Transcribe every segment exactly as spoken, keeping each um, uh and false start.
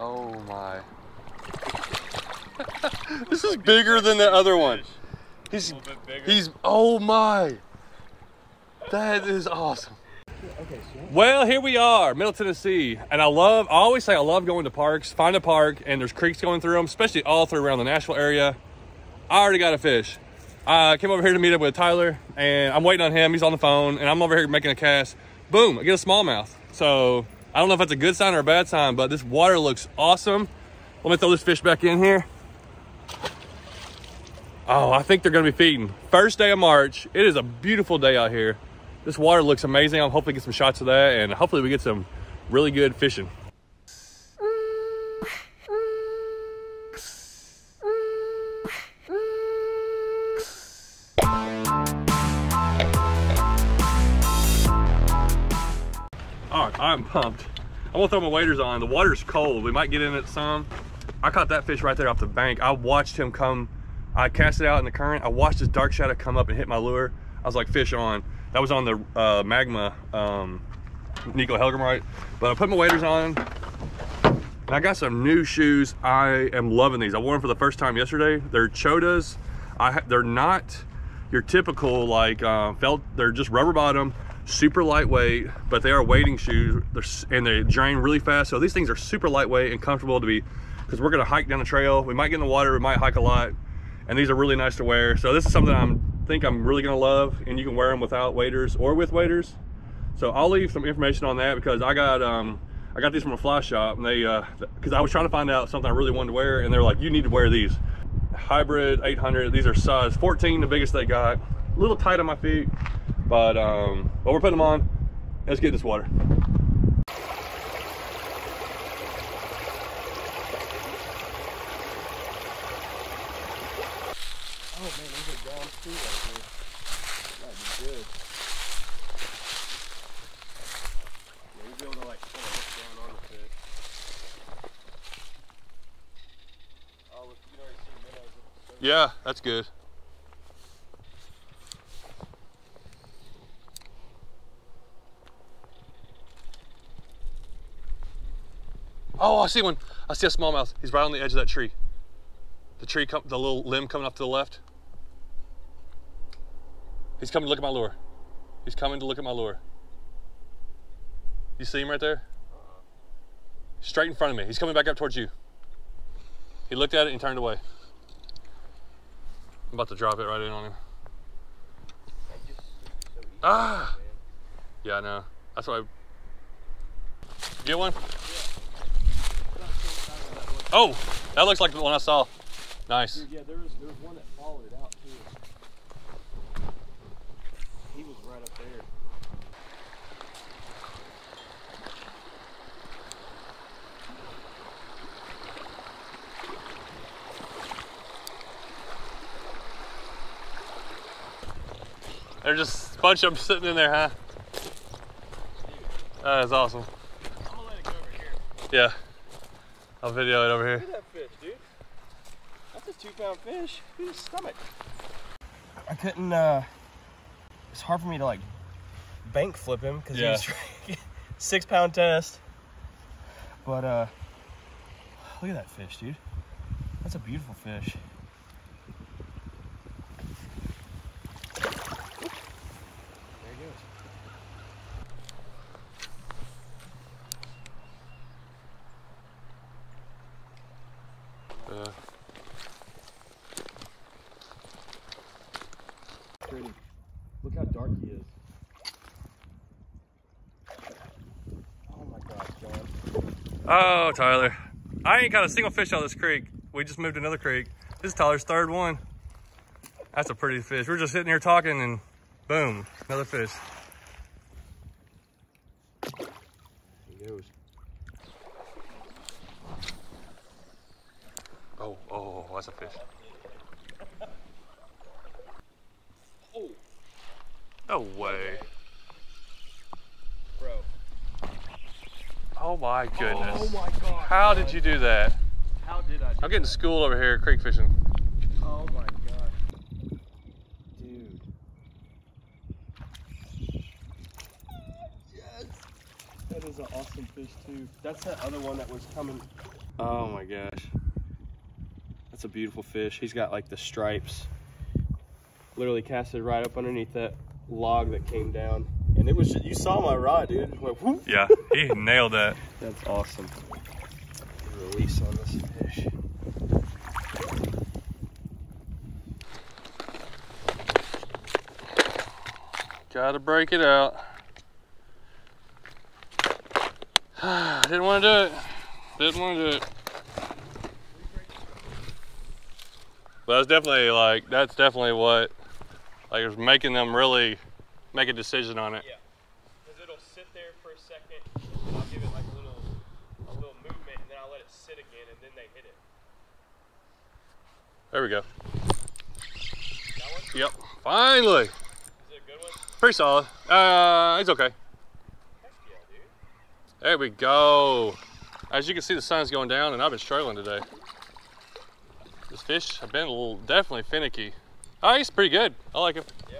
Oh my. This is bigger than the other one. He's, he's, oh my. That is awesome. Well, here we are, Middle Tennessee. And I love, I always say I love going to parks, find a park, and there's creeks going through them, especially all through around the Nashville area. I already got a fish. I came over here to meet up with Tyler, and I'm waiting on him. He's on the phone, and I'm over here making a cast. Boom, I get a smallmouth. So I don't know if that's a good sign or a bad sign, but this water looks awesome. Let me throw this fish back in here. Oh, I think they're gonna be feeding. First day of March. It is a beautiful day out here. This water looks amazing. I'm hoping to get some shots of that, and hopefully we get some really good fishing. All right, I'm pumped. I'm gonna throw my waders on. The water's cold. We might get in it some. I caught that fish right there off the bank. I watched him come. I cast it out in the current. I watched this dark shadow come up and hit my lure. I was like, fish on. That was on the uh, Magma um, Nikko Hellgrammite. But I put my waders on, and I got some new shoes. I am loving these. I wore them for the first time yesterday. They're Chotas. I, they're not your typical like uh, felt. They're just rubber bottom, super lightweight, but they are wading shoes. They're, and they drain really fast. So these things are super lightweight and comfortable to be, because we're gonna hike down the trail. We might get in the water, we might hike a lot. And these are really nice to wear. So this is something I think I'm really gonna love, and you can wear them without waders or with waders. So I'll leave some information on that, because I got um, I got these from a fly shop, and they, uh, cause I was trying to find out something I really wanted to wear, and they're like, you need to wear these. Hybrid eight hundred, these are size fourteen, the biggest they got. A little tight on my feet, but, um, but we're putting them on. Let's get this water. Oh man, there's a brown spoon right here. That would be good. Yeah, you'd be able to like pull it down on the fish. Oh, you can already see minnows. Yeah, that's good. Oh, I see one. I see a smallmouth. He's right on the edge of that tree. The tree, come, the little limb coming up to the left. He's coming to look at my lure. He's coming to look at my lure. You see him right there? Straight in front of me. He's coming back up towards you. He looked at it and turned away. I'm about to drop it right in on him. Ah! Yeah, I know. That's why. Get one? Oh, that looks like the one I saw. Nice. Dude, yeah, there was, there was one that followed it out too. He was right up there. They're just a bunch of them sitting in there, huh? That is awesome. I'm gonna let it go over here. Yeah. I'll video it over here. Look at that fish, dude. That's a two pound fish. Look at his stomach. I couldn't, uh, it's hard for me to like bank flip him because yeah. He was six pound test. But uh, look at that fish, dude. That's a beautiful fish. Uh, Look how dark he is. Oh my gosh, John. Oh, Tyler. I ain't caught a single fish out of this creek. We just moved to another creek. This is Tyler's third one. That's a pretty fish. We're just sitting here talking and boom, another fish. He goes. Oh, oh, that's a fish. Oh. No way. Bro. Oh my goodness. Oh my God. How bro. did you do that? How did I do I'm getting that? schooled over here, creek fishing. Oh my God. Dude. Yes. That is an awesome fish too. That's that other one that was coming. Oh my gosh. That's a beautiful fish. He's got like the stripes. Literally casted right up underneath that log that came down. And it was just, you saw my rod, dude. It just went whoop. Yeah, he nailed that. That's awesome. Release on this fish. Gotta break it out. Didn't want to do it. Didn't want to do it. But that's definitely like, that's definitely what, like, it was making them really make a decision on it. Yeah. Because it'll sit there for a second, and I'll give it like a little, a little movement, and then I'll let it sit again, and then they hit it. There we go. That one? Yep. Finally. Is it a good one? Pretty solid. Uh, it's okay. There we go. As you can see, the sun's going down and I've been struggling today. This fish have been a little, definitely finicky. Oh, he's pretty good. I like him. Yeah.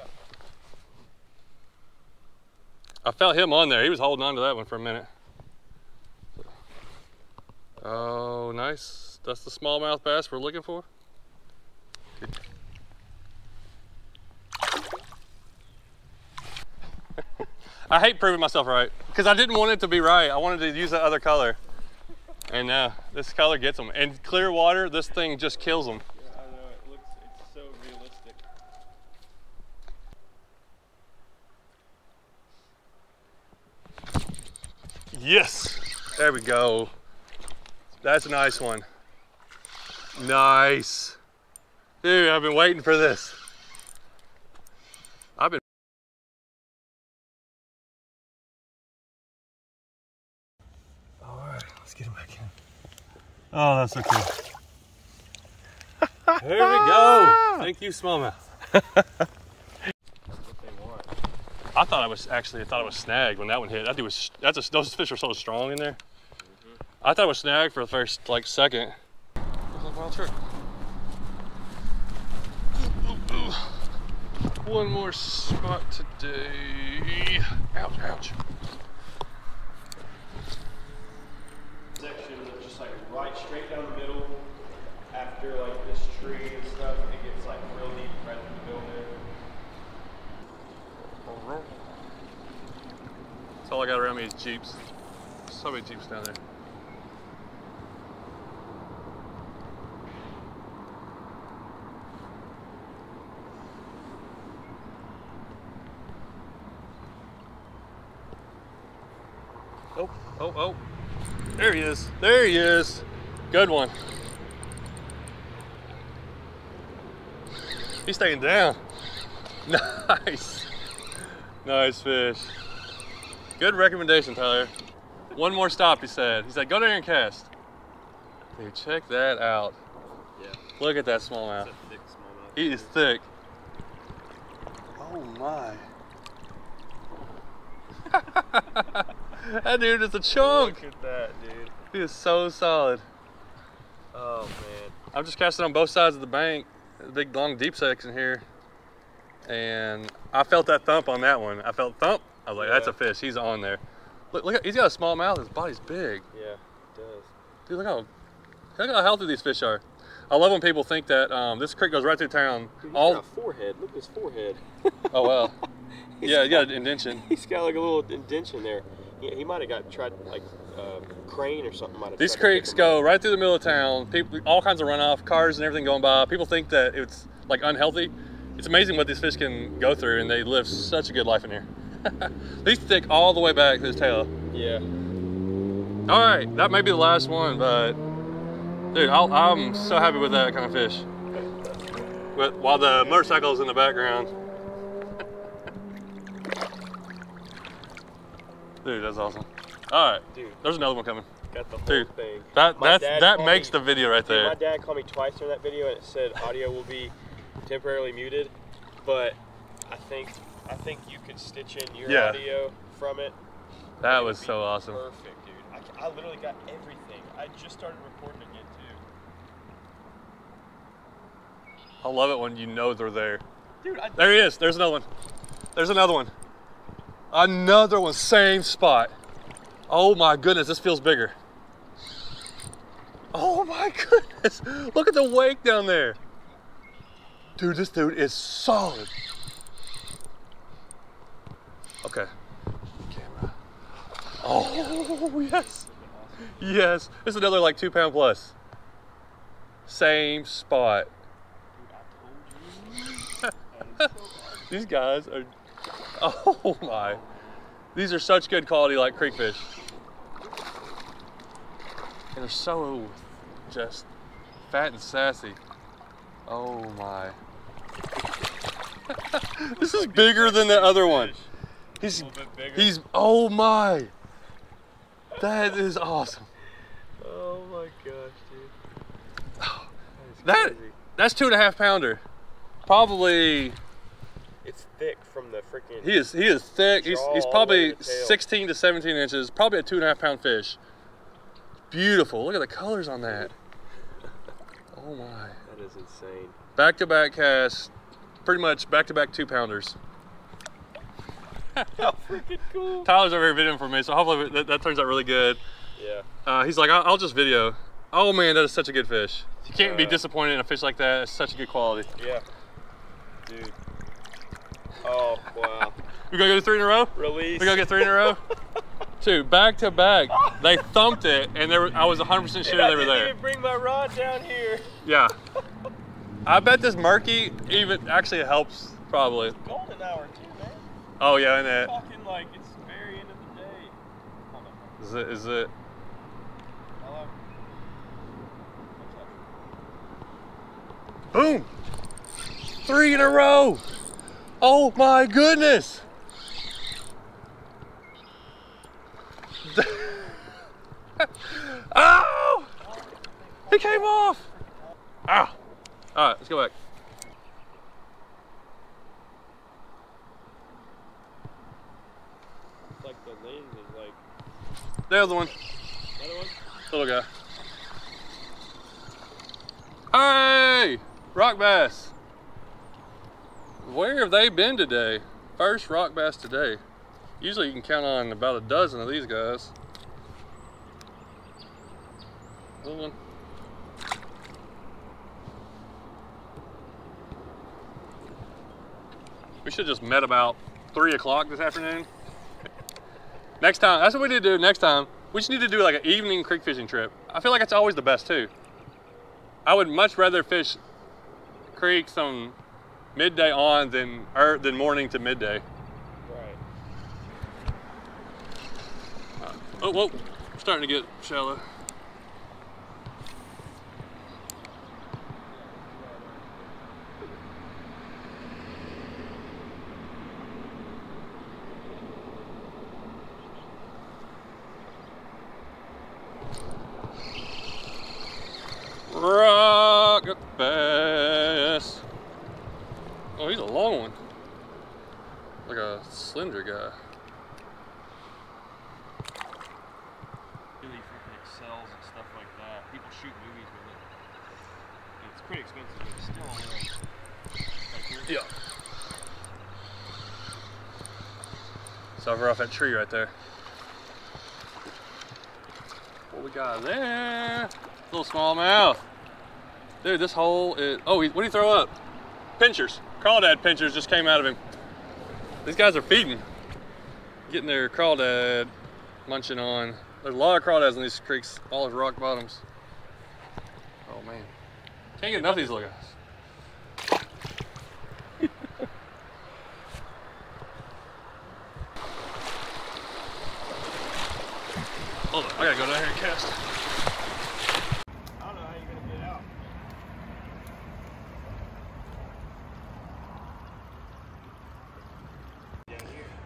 I felt him on there. He was holding on to that one for a minute. Oh, nice. That's the smallmouth bass we're looking for. I hate proving myself right, because I didn't want it to be right. I wanted to use that other color. And uh, this color gets them. And clear water, this thing just kills them. Yeah, I know, it looks, it's so realistic. Yes, there we go. That's a nice one. Nice. Dude, I've been waiting for this. I've been Get him back in. Oh, that's so cool. There we go. Thank you, smallmouth. I thought I was actually, I thought I was snagged when that one hit. That dude was, that's a, those fish are so strong in there. Mm-hmm. I thought I was snagged for the first, like, second. That's a wild trick. One more spot today. Ouch, ouch. Section that's just like right straight down the middle after like this tree and stuff, and it gets like real deep right in the middle there. Right. That's all I got around me is Jeeps. So many Jeeps down there. Oh, oh, oh. There he is. There he is. Good one. He's staying down. Nice. Nice fish. Good recommendation, Tyler. One more stop, he said. He said, go down here and cast. Dude, check that out. Yeah. Look at that smallmouth. It's a thick smallmouth. He is thick. Oh my. That dude is a chunk. Look at that, dude. He is so solid. Oh, man. I'm just casting on both sides of the bank. There's a big, long, deep section here. And I felt that thump on that one. I felt thump. I was like, yeah. That's a fish. He's on there. Look, look, he's got a small mouth. His body's big. Yeah, it does. Dude, look how, look how healthy these fish are. I love when people think that um, this creek goes right through town. Dude, he's all... got a forehead. Look at his forehead. Oh, wow. He's yeah, he got an indention. He's got like a little indention there. Yeah, he might have got tried like uh, crane or something. Might have These creeks go out. Right through the middle of town. People, all kinds of runoff, cars and everything going by. People think that it's like unhealthy. It's amazing what these fish can go through, and they live such a good life in here. These stick all the way back to his tail. Yeah. All right, that may be the last one, but dude, I'll, I'm so happy with that kind of fish. But while the motorcycle's in the background. Dude, that's awesome. All right, dude. There's another one coming. Got the whole dude, thing. That that's, that makes me, the video right dude, there. My dad called me twice during that video, and it said audio will be temporarily muted, but I think I think you could stitch in your yeah. audio from it. That it was so awesome. Perfect, dude. I, I literally got everything. I just started recording again too. I love it when you know they're there. Dude, I, there he is. There's another one. There's another one. Another one, same spot. Oh my goodness, this feels bigger. Oh my goodness. Look at the wake down there. Dude, this dude is solid. Okay. Camera. Oh, yes. Yes. This is another like two pound plus. Same spot. These guys are, oh my. These are such good quality like creek fish. And they're so just fat and sassy. Oh my. This is bigger than the other one. He's, he's, oh my. That is awesome. Oh my gosh, dude. That, that's two and a half pounder. Probably. It's thick from the freaking. He is, he is thick. He's, he's probably sixteen to seventeen inches. Probably a two and a half pound fish. Beautiful. Look at the colors on that. Oh my. That is insane. Back to back cast. Pretty much back to back two pounders. Freaking cool. Tyler's over here videoing for me, so hopefully that, that turns out really good. Yeah. Uh, he's like, I'll, I'll just video. Oh man, that is such a good fish. You can't uh, be disappointed in a fish like that. It's such a good quality. Yeah. Dude. Oh wow. We're gonna go three in a row? Release. We're gonna get three in a row? Two, back to back, they thumped it, and there, I was one hundred percent sure they were there. I didn't even bring my rod down here. Yeah. I bet this murky even actually helps, probably. It's golden hour too, man. Oh yeah, and that. Talking like it's the very end of the day. Hold on. Is it, is it? Hello? Boom! Three in a row! Oh my goodness! Oh! He came off! Ah! Alright, let's go back. It's like the lens is like. The other one. The other one? Little guy. Hey! Rock bass! Where have they been today? First rock bass today. Usually you can count on about a dozen of these guys. Little one. We should have just met about three o'clock this afternoon. Next time, that's what we need to do next time. We just need to do like an evening creek fishing trip. I feel like it's always the best too. I would much rather fish creeks on midday on than, or than morning to midday. Oh, whoa, we're starting to get shallow. Rock bass. Oh, he's a long one. Like a slender guy. Shoot movies with it. It's pretty expensive, but it's still only like, like here. Yeah. So we're off that tree right there. What we got there? Little smallmouth. Dude, this hole is. Oh, what do you throw up? Pinchers. Crawdad pinchers just came out of him. These guys are feeding. Getting their crawdad munching on. There's a lot of crawdads in these creeks, all of rock bottoms. Oh man, can't get enough of these little guys. Hold on, I gotta go down here and cast. I don't know how you're gonna get out.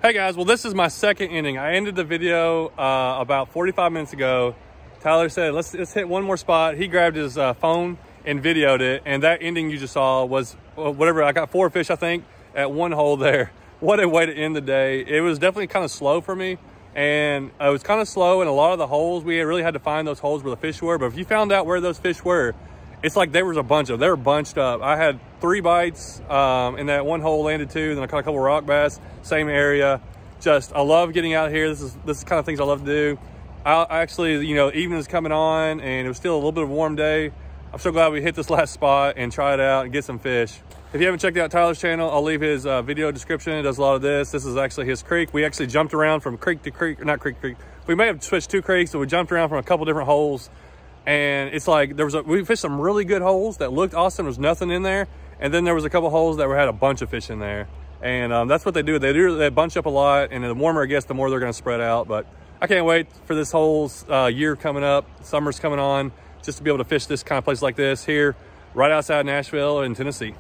Hey guys, well this is my second inning. I ended the video uh, about forty-five minutes ago. Tyler said, let's, let's hit one more spot. He grabbed his uh, phone and videoed it. And that ending you just saw was whatever. I got four fish, I think, at one hole there. What a way to end the day. It was definitely kind of slow for me. And it was kind of slow in a lot of the holes. We really had to find those holes where the fish were. But if you found out where those fish were, it's like there was a bunch of them. They were bunched up. I had three bites um, in that one hole, landed two. Then I caught a couple rock bass, same area. Just, I love getting out here. This is, this is the kind of things I love to do. I actually, you know, evening is coming on and it was still a little bit of a warm day. I'm so glad we hit this last spot and try it out and get some fish. If you haven't checked out Tyler's channel, I'll leave his uh, video description. He does a lot of this. This is actually his creek. We actually jumped around from creek to creek, or not creek to creek. We may have switched two creeks, so we jumped around from a couple different holes. And it's like, there was a, we fished some really good holes that looked awesome. There was nothing in there. And then there was a couple holes that were, had a bunch of fish in there. And um, that's what they do. They do, they bunch up a lot. And the warmer it gets, the more they're gonna spread out. But I can't wait for this whole uh, year coming up. Summer's coming on, just to be able to fish this kind of place like this here, right outside Nashville in Tennessee.